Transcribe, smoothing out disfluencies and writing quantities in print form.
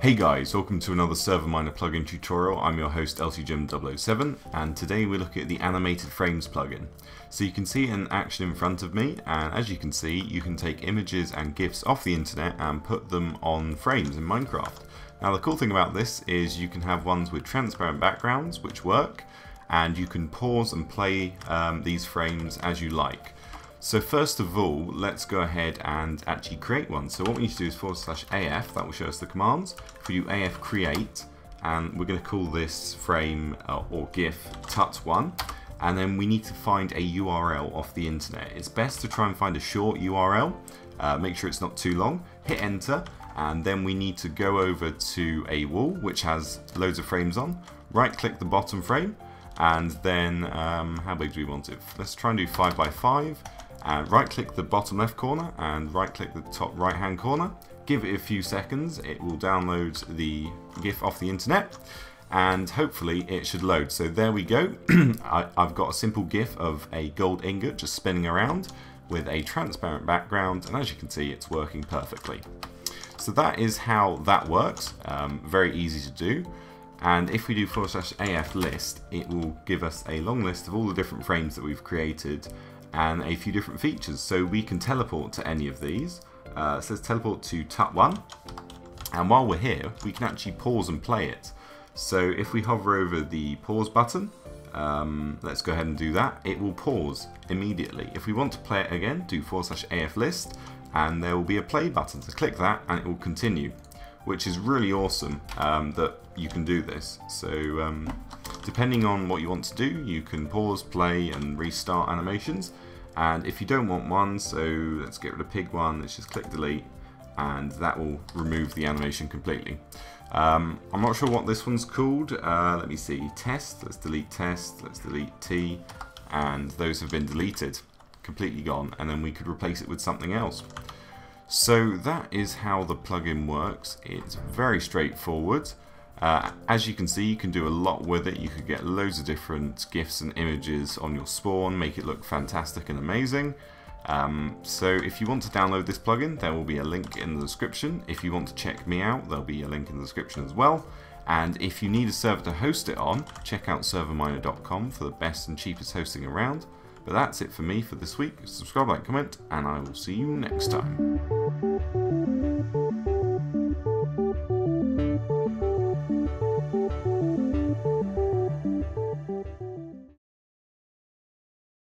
Hey guys, welcome to another ServerMiner plugin tutorial. I'm your host LCGym007, and today we look at the Animated Frames plugin. So you can see an action in front of me, and as you can see, you can take images and GIFs off the internet and put them on frames in Minecraft. Now the cool thing about this is you can have ones with transparent backgrounds, which work, and you can pause and play these frames as you like. So first of all, let's go ahead and actually create one. So what we need to do is /AF, that will show us the commands. If we do AF create, and we're going to call this frame or GIF tut1, and then we need to find a URL off the internet. It's best to try and find a short URL, make sure it's not too long, hit enter, and then we need to go over to a wall which has loads of frames on, right click the bottom frame, and then how big do we want it? Let's try and do 5 by 5. And right click the bottom left corner and right click the top right hand corner. Give it a few seconds, it will download the GIF off the internet and hopefully it should load. So there we go. I've got a simple GIF of a gold ingot just spinning around with a transparent background, and as you can see it's working perfectly. So that is how that works, very easy to do. And if we do /AF list, it will give us a long list of all the different frames that we've created and a few different features. So we can teleport to any of these. It says teleport to tut1, and while we're here we can actually pause and play it. So if we hover over the pause button, let's go ahead and do that, it will pause immediately. If we want to play it again, do /AF list, and there will be a play button, so click that and it will continue, which is really awesome that you can do this. So depending on what you want to do, you can pause, play and restart animations. And if you don't want one, so let's get rid of pig one, let's just click delete, and that will remove the animation completely. I'm not sure what this one's called, let me see, test, let's delete test, let's delete T, and those have been deleted, completely gone, and then we could replace it with something else. So that is how the plugin works. It's very straightforward. As you can see, you can do a lot with it. You could get loads of different GIFs and images on your spawn, make it look fantastic and amazing. So if you want to download this plugin, there will be a link in the description. If you want to check me out, there'll be a link in the description as well. And if you need a server to host it on, check out ServerMiner.com for the best and cheapest hosting around. But that's it for me for this week. Subscribe, like, comment, and I will see you next time.